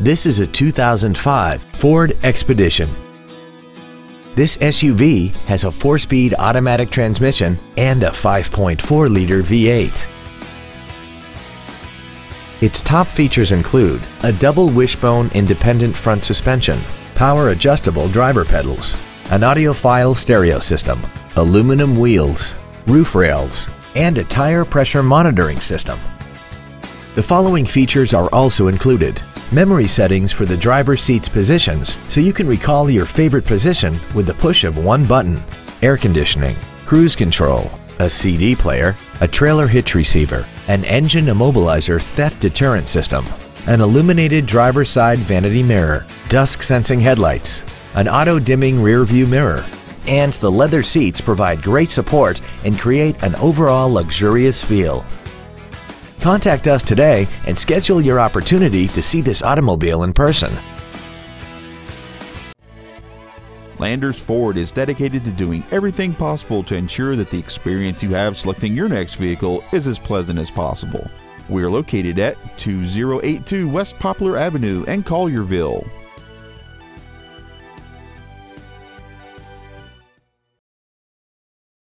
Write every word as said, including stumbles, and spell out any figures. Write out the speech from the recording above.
This is a two thousand five Ford Expedition. This S U V has a four-speed automatic transmission and a five point four liter V eight. Its top features include a double wishbone independent front suspension, power-adjustable driver pedals, an audiophile stereo system, aluminum wheels, roof rails, and a tire pressure monitoring system. The following features are also included: memory settings for the driver's seat's positions so you can recall your favorite position with the push of one button, air conditioning, cruise control, a C D player, a trailer hitch receiver, an engine immobilizer theft deterrent system, an illuminated driver's side vanity mirror, dusk sensing headlights, an auto-dimming rear view mirror, and the leather seats provide great support and create an overall luxurious feel. Contact us today and schedule your opportunity to see this automobile in person. Landers Ford is dedicated to doing everything possible to ensure that the experience you have selecting your next vehicle is as pleasant as possible. We are located at two zero eight two West Poplar Avenue in Collierville.